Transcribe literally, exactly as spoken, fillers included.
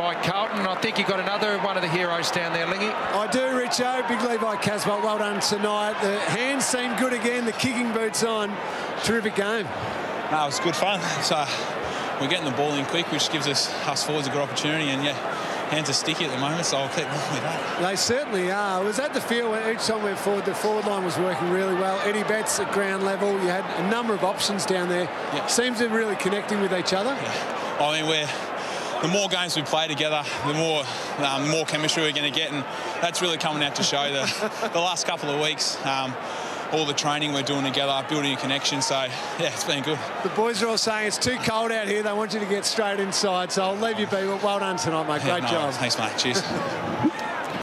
by Carlton. I think you got another one of the heroes down there, Lingy. I do, Richo. Big Levi Caswell, well done tonight. The hands seem good again, the kicking boots on. Terrific game. No, it was good fun. So we're getting the ball in quick, which gives us, us forwards a good opportunity. And, yeah, hands are sticky at the moment, so I'll keep moving with that. They certainly are. It was at the field where each time we went forward, the forward line was working really well. Eddie Betts at ground level. You had a number of options down there. Yeah. Seems they're really connecting with each other. Yeah. I mean, we're... The more games we play together, the more um, more chemistry we're going to get, and that's really coming out to show the, the last couple of weeks. Um, all the training we're doing together, building a connection, so, yeah, it's been good. The boys are all saying it's too cold out here, they want you to get straight inside, so I'll leave you be. Well done tonight, mate. Great yeah, no, job. Thanks, mate. Cheers.